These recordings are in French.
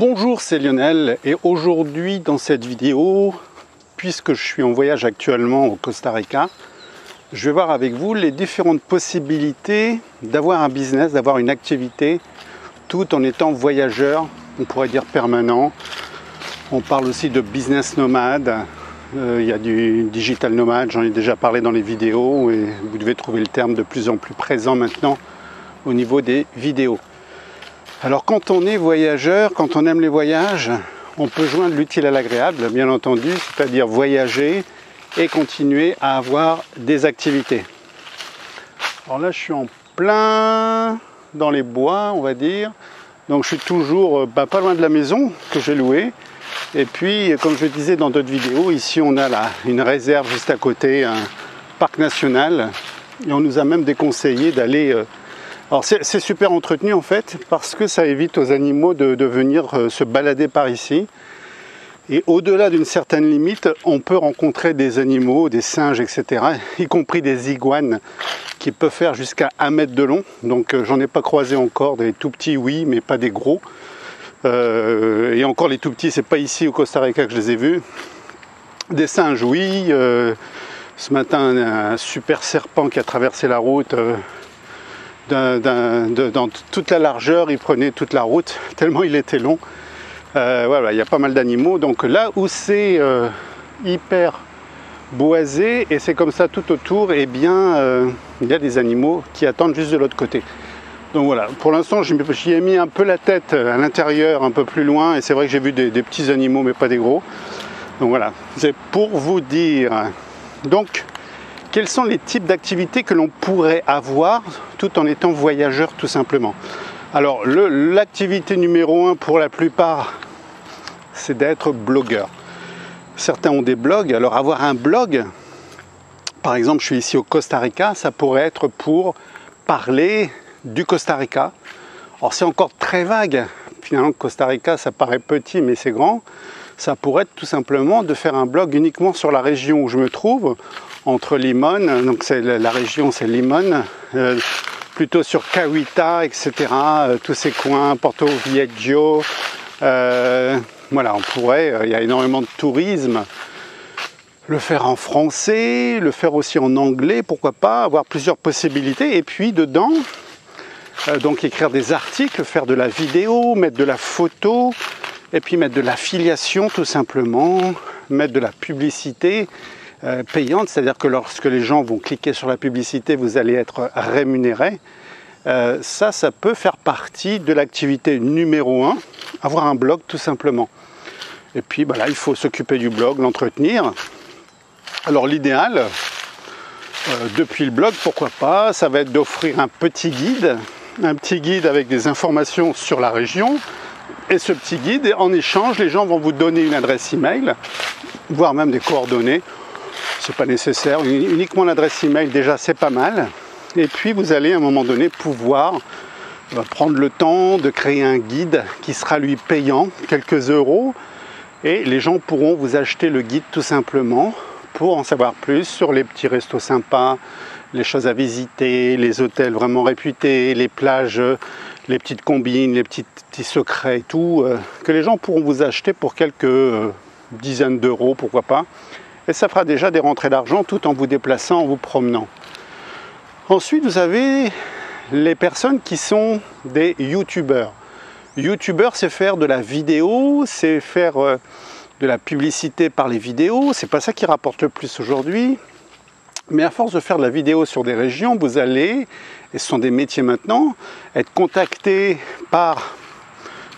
Bonjour, c'est Lionel et aujourd'hui dans cette vidéo, puisque je suis en voyage actuellement au Costa Rica, je vais voir avec vous les différentes possibilités d'avoir un business, d'avoir une activité tout en étant voyageur, on pourrait dire permanent. On parle aussi de business nomade, il y a du digital nomade, j'en ai déjà parlé dans les vidéos et vous devez trouver le terme de plus en plus présent maintenant au niveau des vidéos. Alors quand on est voyageur, quand on aime les voyages, on peut joindre l'utile à l'agréable, bien entendu, c'est-à-dire voyager et continuer à avoir des activités. Alors là, je suis en plein dans les bois, on va dire. Donc je suis toujours pas loin de la maison que j'ai louée. Et puis, comme je disais dans d'autres vidéos, ici on a là une réserve juste à côté, un parc national. Et on nous a même déconseillé d'aller... Alors c'est super entretenu en fait parce que ça évite aux animaux de venir se balader par ici. Et au-delà d'une certaine limite, on peut rencontrer des animaux, des singes, etc. Y compris des iguanes qui peuvent faire jusqu'à 1 mètre de long. Donc j'en ai pas croisé encore, des tout petits oui, mais pas des gros. Et encore les tout petits, c'est pas ici au Costa Rica que je les ai vus. Des singes oui. Ce matin, un super serpent qui a traversé la route... dans toute la largeur, il prenait toute la route, tellement il était long. Voilà, il y a pas mal d'animaux. Donc là où c'est hyper boisé, et c'est comme ça tout autour, et eh bien il y a des animaux qui attendent juste de l'autre côté. Donc voilà, pour l'instant j'y ai mis un peu la tête à l'intérieur, un peu plus loin, et c'est vrai que j'ai vu des petits animaux, mais pas des gros. Donc voilà, c'est pour vous dire. Donc, quels sont les types d'activités que l'on pourrait avoir tout en étant voyageur tout simplement? Alors l'activité numéro 1 pour la plupart, c'est d'être blogueur. Certains ont des blogs, alors avoir un blog, par exemple je suis ici au Costa Rica, ça pourrait être pour parler du Costa Rica. Alors c'est encore très vague, finalement le Costa Rica ça paraît petit mais c'est grand. Ça pourrait être tout simplement de faire un blog uniquement sur la région où je me trouve, entre Limon, donc c'est la région, c'est Limon, plutôt sur Cahuita, etc., tous ces coins, Porto Viejo, voilà, on pourrait, il y a énormément de tourisme, le faire en français, le faire aussi en anglais, pourquoi pas, avoir plusieurs possibilités, et puis dedans, donc écrire des articles, faire de la vidéo, mettre de la photo, et puis mettre de l'affiliation tout simplement, mettre de la publicité, payante, c'est-à-dire que lorsque les gens vont cliquer sur la publicité, vous allez être rémunéré. Ça peut faire partie de l'activité numéro 1, avoir un blog tout simplement. Et puis bah là, il faut s'occuper du blog, l'entretenir. Alors l'idéal, depuis le blog, pourquoi pas, ça va être d'offrir un petit guide avec des informations sur la région. Et ce petit guide, en échange, les gens vont vous donner une adresse email, voire même des coordonnées. C'est pas nécessaire, uniquement l'adresse email déjà c'est pas mal, et puis vous allez à un moment donné pouvoir prendre le temps de créer un guide qui sera lui payant quelques euros et les gens pourront vous acheter le guide tout simplement pour en savoir plus sur les petits restos sympas, les choses à visiter, les hôtels vraiment réputés, les plages, les petites combines, les petits secrets et tout, que les gens pourront vous acheter pour quelques dizaines d'euros, pourquoi pas. Et ça fera déjà des rentrées d'argent tout en vous déplaçant, en vous promenant. Ensuite, vous avez les personnes qui sont des youtubeurs. Youtubeur, c'est faire de la vidéo, c'est faire de la publicité par les vidéos. C'est pas ça qui rapporte le plus aujourd'hui. Mais à force de faire de la vidéo sur des régions, vous allez, et ce sont des métiers maintenant, être contacté par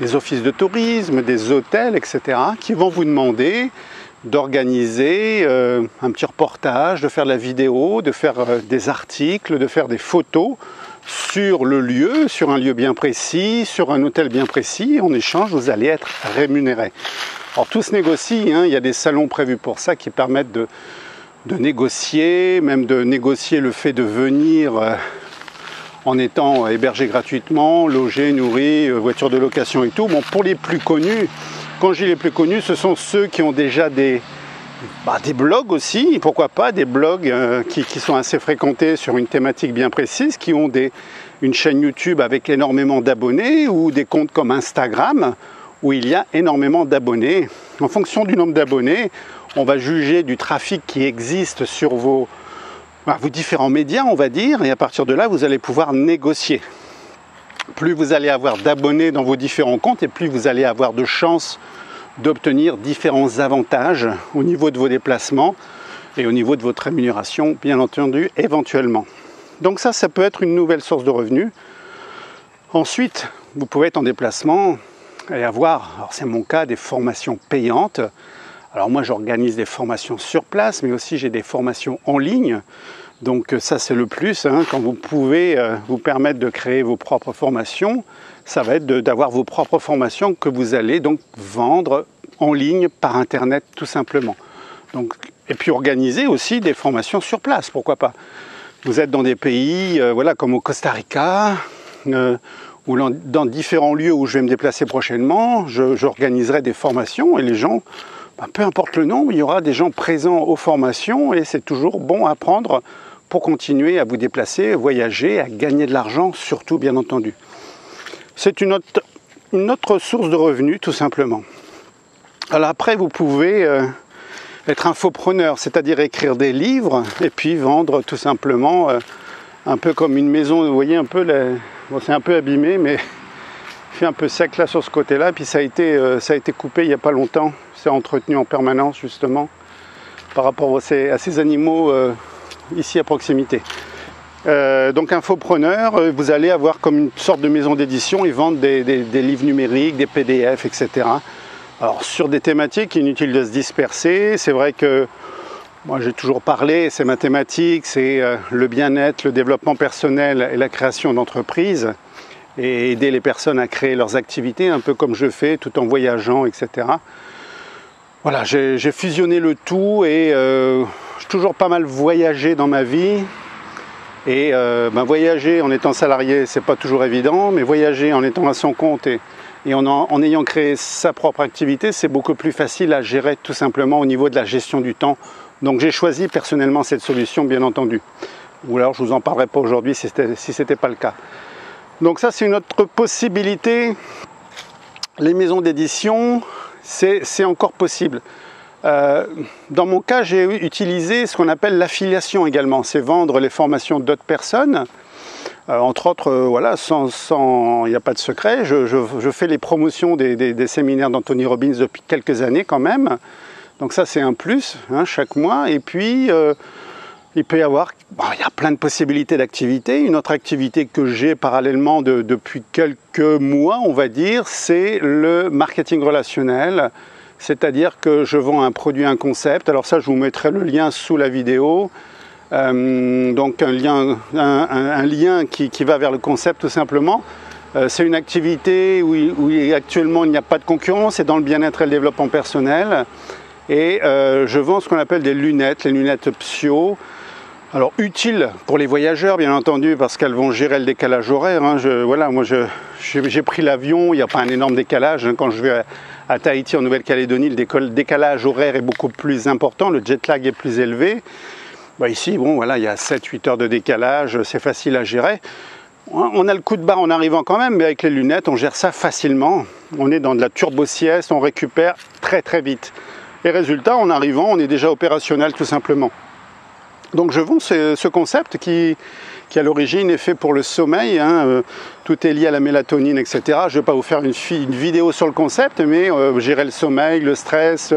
des offices de tourisme, des hôtels, etc., qui vont vous demander d'organiser un petit reportage, de faire de la vidéo, de faire des articles, de faire des photos sur le lieu, sur un lieu bien précis, sur un hôtel bien précis. En échange, vous allez être rémunéré. Alors tout se négocie, hein. Il y a des salons prévus pour ça qui permettent de négocier, même de négocier le fait de venir en étant hébergé gratuitement, logé, nourri, voiture de location et tout. Bon, pour les plus connus, quand je dis les plus connus, ce sont ceux qui ont déjà des blogs aussi, pourquoi pas, des blogs qui sont assez fréquentés sur une thématique bien précise, qui ont une chaîne YouTube avec énormément d'abonnés ou des comptes comme Instagram où il y a énormément d'abonnés. En fonction du nombre d'abonnés, on va juger du trafic qui existe sur vos différents médias, on va dire, et à partir de là, vous allez pouvoir négocier. Plus vous allez avoir d'abonnés dans vos différents comptes et plus vous allez avoir de chances d'obtenir différents avantages au niveau de vos déplacements et au niveau de votre rémunération, bien entendu, éventuellement. Donc ça peut être une nouvelle source de revenus. Ensuite, vous pouvez être en déplacement et avoir, alors c'est mon cas, des formations payantes. Alors moi, j'organise des formations sur place, mais aussi j'ai des formations en ligne. Donc ça, c'est le plus, hein, quand vous pouvez vous permettre de créer vos propres formations, ça va être d'avoir vos propres formations que vous allez donc vendre en ligne par Internet, tout simplement. Donc, et puis organiser aussi des formations sur place, pourquoi pas. Vous êtes dans des pays comme au Costa Rica, ou dans différents lieux où je vais me déplacer prochainement, j'organiserai des formations et les gens... peu importe le nombre, il y aura des gens présents aux formations et c'est toujours bon à prendre pour continuer à vous déplacer, à voyager, à gagner de l'argent, surtout bien entendu. C'est une autre source de revenus tout simplement. Alors après, vous pouvez être infopreneur, c'est-à-dire écrire des livres et puis vendre tout simplement un peu comme une maison. Vous voyez un peu, bon, c'est un peu abîmé, mais il fait un peu sec là sur ce côté-là, puis ça a été coupé il n'y a pas longtemps. Entretenu en permanence justement par rapport à ces animaux ici à proximité. Donc infopreneur, vous allez avoir comme une sorte de maison d'édition et vendre des livres numériques, des PDF, etc. Alors sur des thématiques, inutile de se disperser, c'est vrai que moi j'ai toujours parlé, c'est ma thématique, c'est le bien-être, le développement personnel et la création d'entreprises et aider les personnes à créer leurs activités, un peu comme je fais, tout en voyageant, etc. Voilà, j'ai fusionné le tout et j'ai toujours pas mal voyagé dans ma vie. Et voyager en étant salarié, c'est pas toujours évident, mais voyager en étant à son compte et en ayant créé sa propre activité, c'est beaucoup plus facile à gérer tout simplement au niveau de la gestion du temps. Donc j'ai choisi personnellement cette solution, bien entendu. Ou alors je vous en parlerai pas aujourd'hui si c'était pas le cas. Donc ça, c'est une autre possibilité. Les maisons d'édition... c'est encore possible. Dans mon cas, j'ai utilisé ce qu'on appelle l'affiliation également. C'est vendre les formations d'autres personnes. Entre autres, il n'y a pas de secret, je fais les promotions des séminaires d'Anthony Robbins depuis quelques années quand même. Donc ça, c'est un plus, hein, chaque mois. Et puis, il y a plein de possibilités d'activités. Une autre activité que j'ai parallèlement depuis quelques mois, on va dire, c'est le marketing relationnel. C'est-à-dire que je vends un produit, un concept. Alors ça, je vous mettrai le lien sous la vidéo. Donc un lien qui va vers le concept tout simplement. C'est une activité où actuellement il n'y a pas de concurrence. C'est dans le bien-être et le développement personnel. Et je vends ce qu'on appelle des lunettes, les lunettes psio. Alors, utile pour les voyageurs, bien entendu, parce qu'elles vont gérer le décalage horaire. Hein. Moi, j'ai pris l'avion, il n'y a pas un énorme décalage. Hein. Quand je vais à Tahiti, en Nouvelle-Calédonie, le décalage horaire est beaucoup plus important, le jet lag est plus élevé. Ici, il y a 7-8 heures de décalage, c'est facile à gérer. On a le coup de barre en arrivant quand même, mais avec les lunettes, on gère ça facilement. On est dans de la turbo-sieste, on récupère très très vite. Et résultat, en arrivant, on est déjà opérationnel tout simplement. Donc je vends ce concept qui à l'origine est fait pour le sommeil, hein, tout est lié à la mélatonine, etc. Je ne vais pas vous faire une vidéo sur le concept, mais gérer le sommeil, le stress,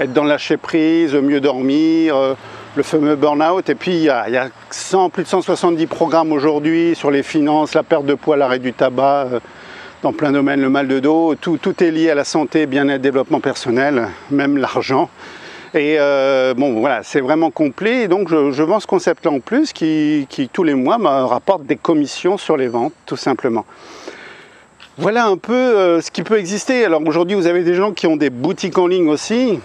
être dans le lâcher-prise, mieux dormir, le fameux burn-out. Et puis il y a plus de 170 programmes aujourd'hui sur les finances, la perte de poids, l'arrêt du tabac, dans plein domaine, le mal de dos. Tout est lié à la santé, bien-être, développement personnel, même l'argent. Et c'est vraiment complet. Et donc je vends ce concept-là en plus qui tous les mois me rapporte des commissions sur les ventes, tout simplement. Voilà un peu ce qui peut exister. Alors aujourd'hui, vous avez des gens qui ont des boutiques en ligne aussi.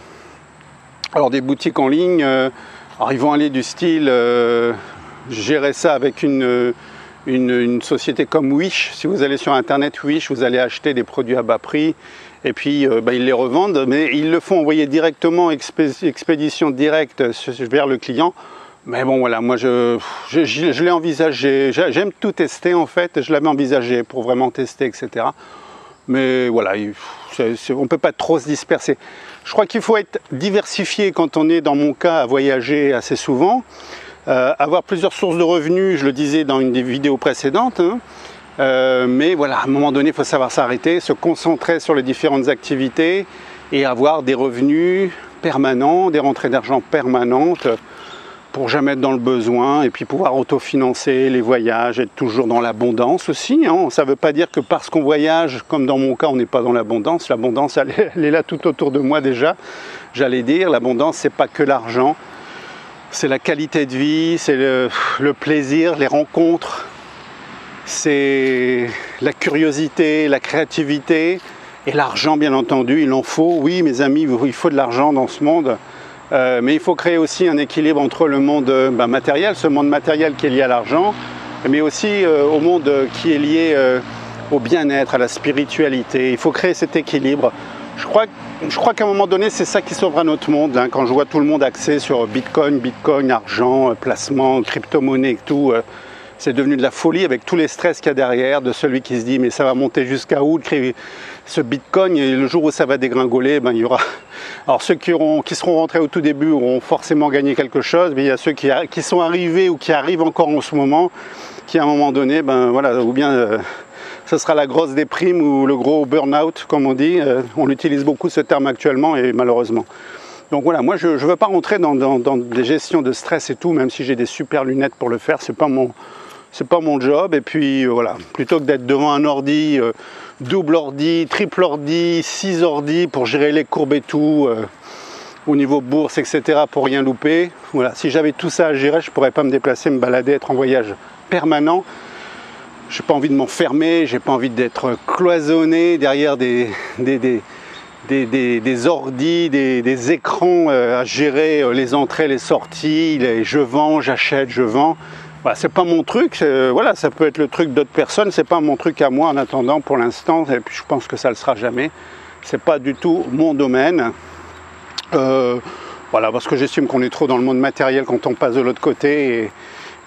Alors des boutiques en ligne, ils vont aller du style gérer ça avec une société comme Wish. Si vous allez sur Internet Wish, vous allez acheter des produits à bas prix. Et puis ils les revendent, mais ils le font envoyer directement, expédition directe vers le client. Mais moi je l'ai envisagé, j'aime tout tester en fait, je l'avais envisagé pour vraiment tester, etc. Mais voilà, on ne peut pas trop se disperser. Je crois qu'il faut être diversifié quand on est, dans mon cas, à voyager assez souvent. Avoir plusieurs sources de revenus, je le disais dans une des vidéos précédentes. Hein. Mais voilà, à un moment donné, il faut savoir s'arrêter, se concentrer sur les différentes activités et avoir des revenus permanents, des rentrées d'argent permanentes pour jamais être dans le besoin et puis pouvoir autofinancer les voyages, être toujours dans l'abondance aussi. Hein. Ça ne veut pas dire que parce qu'on voyage, comme dans mon cas, on n'est pas dans l'abondance. L'abondance, elle est là tout autour de moi déjà. J'allais dire, l'abondance, c'est pas que l'argent, c'est la qualité de vie, c'est le plaisir, les rencontres, c'est la curiosité, la créativité et l'argent, bien entendu, il en faut. Oui, mes amis, il faut de l'argent dans ce monde. Mais il faut créer aussi un équilibre entre le monde matériel, ce monde matériel qui est lié à l'argent, mais aussi au monde qui est lié au bien-être, à la spiritualité. Il faut créer cet équilibre. Je crois qu'à un moment donné, c'est ça qui sauvera notre monde. Hein, quand je vois tout le monde axé sur Bitcoin, argent, placement, crypto-monnaie et tout, c'est devenu de la folie avec tous les stress qu'il y a derrière, de celui qui se dit « mais ça va monter jusqu'à où ce Bitcoin ?» et le jour où ça va dégringoler, ben, il y aura... Alors ceux qui seront rentrés au tout début auront forcément gagné quelque chose, mais il y a ceux qui sont arrivés ou qui arrivent encore en ce moment, qui à un moment donné, ben voilà, ou bien ça sera la grosse déprime ou le gros burn-out, comme on dit. On utilise beaucoup ce terme actuellement et malheureusement. Donc voilà, moi je ne veux pas rentrer dans des gestions de stress et tout, même si j'ai des super lunettes pour le faire, c'est pas mon... C'est pas mon job, et puis voilà, plutôt que d'être devant un ordi, double ordi, triple ordi, 6 ordis pour gérer les courbes et tout, au niveau bourse, etc., pour rien louper, voilà, si j'avais tout ça à gérer, je pourrais pas me déplacer, me balader, être en voyage permanent. J'ai pas envie de m'enfermer, j'ai pas envie d'être cloisonné derrière des ordis, des écrans à gérer, les entrées, les sorties, je vends, j'achète, je vends. Bah, c'est pas mon truc, voilà, ça peut être le truc d'autres personnes, c'est pas mon truc à moi en attendant pour l'instant, et puis je pense que ça le sera jamais, c'est pas du tout mon domaine, voilà, parce que j'estime qu'on est trop dans le monde matériel quand on passe de l'autre côté, et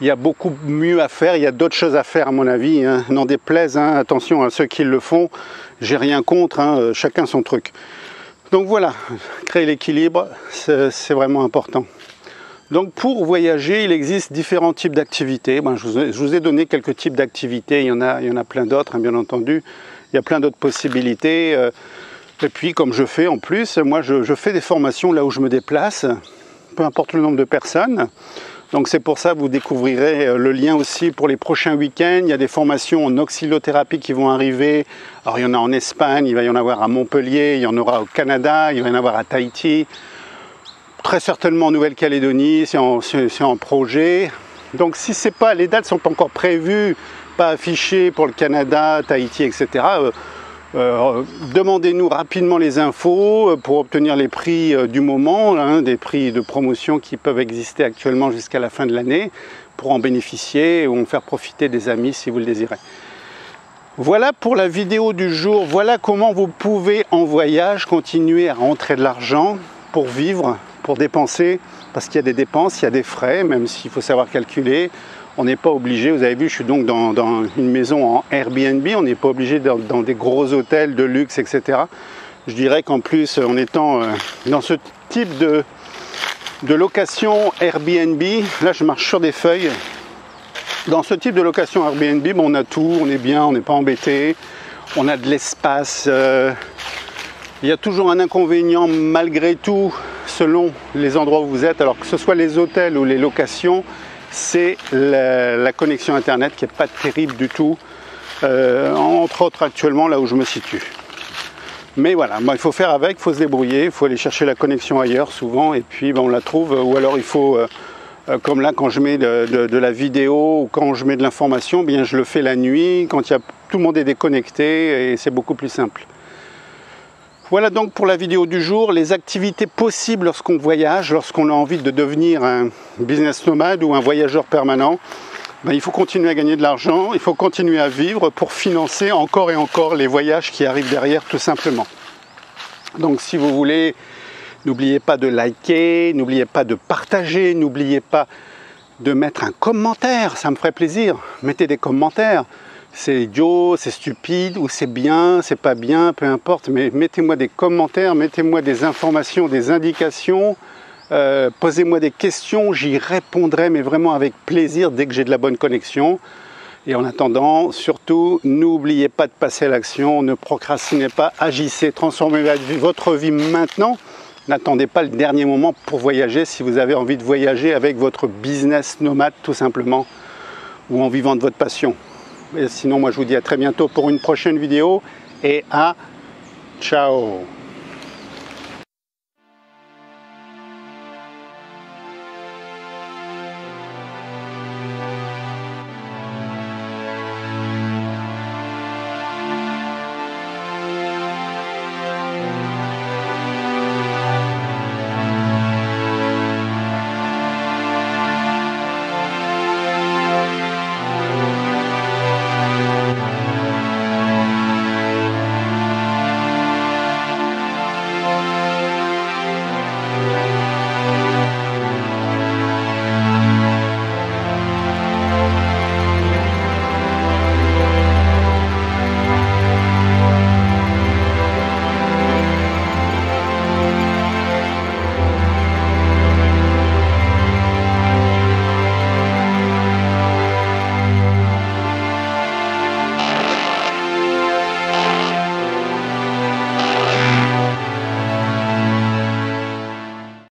il y a beaucoup mieux à faire, il y a d'autres choses à faire à mon avis, hein. N'en déplaise, hein, attention à ceux qui le font, j'ai rien contre, hein, chacun son truc. Donc voilà, créer l'équilibre, c'est vraiment important. Donc pour voyager, il existe différents types d'activités. Ben, je vous ai donné quelques types d'activités, il y en a plein d'autres, hein, bien entendu. Il y a plein d'autres possibilités. Et puis comme je fais en plus, moi je fais des formations là où je me déplace, peu importe le nombre de personnes. Donc c'est pour ça que vous découvrirez le lien aussi pour les prochains week-ends. Il y a des formations en auxiliothérapie qui vont arriver. Alors il y en a en Espagne, il va y en avoir à Montpellier, il y en aura au Canada, il va y en avoir à Tahiti. Très certainement en Nouvelle-Calédonie, c'est en projet. Donc si c'est pas, les dates sont encore prévues, pas affichées pour le Canada, Tahiti, etc. Demandez-nous rapidement les infos pour obtenir les prix du moment, hein, des prix de promotion qui peuvent exister actuellement jusqu'à la fin de l'année, pour en bénéficier ou en faire profiter des amis si vous le désirez. Voilà pour la vidéo du jour, voilà comment vous pouvez en voyage continuer à rentrer de l'argent pour vivre, pour dépenser, parce qu'il y a des dépenses, il y a des frais, même s'il faut savoir calculer, on n'est pas obligé, vous avez vu, je suis donc dans une maison en Airbnb, on n'est pas obligé dans des gros hôtels de luxe, etc. Je dirais qu'en plus, en étant dans ce type de location Airbnb, là je marche sur des feuilles, dans ce type de location Airbnb, bon, on a tout, on est bien, on n'est pas embêté, on a de l'espace, il y a toujours un inconvénient malgré tout, selon les endroits où vous êtes, alors que ce soit les hôtels ou les locations, c'est la connexion internet qui n'est pas terrible du tout, entre autres actuellement là où je me situe. Mais voilà, bon, il faut faire avec, il faut se débrouiller, il faut aller chercher la connexion ailleurs souvent et puis ben, on la trouve, ou alors il faut, comme là quand je mets de la vidéo ou quand je mets de l'information, bien je le fais la nuit, quand tout le monde est déconnecté et c'est beaucoup plus simple. Voilà donc pour la vidéo du jour, les activités possibles lorsqu'on voyage, lorsqu'on a envie de devenir un business nomade ou un voyageur permanent. Ben, il faut continuer à gagner de l'argent, il faut continuer à vivre pour financer encore et encore les voyages qui arrivent derrière tout simplement. Donc si vous voulez, n'oubliez pas de liker, n'oubliez pas de partager, n'oubliez pas de mettre un commentaire, ça me ferait plaisir. Mettez des commentaires. c'est idiot, c'est stupide, ou c'est bien, c'est pas bien, peu importe, mais mettez-moi des commentaires, mettez-moi des informations, des indications, posez-moi des questions, j'y répondrai, mais vraiment avec plaisir dès que j'ai de la bonne connexion. Et en attendant, surtout, n'oubliez pas de passer à l'action, ne procrastinez pas, agissez, transformez votre vie maintenant. N'attendez pas le dernier moment pour voyager si vous avez envie de voyager avec votre business nomade tout simplement, ou en vivant de votre passion. Et sinon, moi je vous dis à très bientôt pour une prochaine vidéo et à ciao!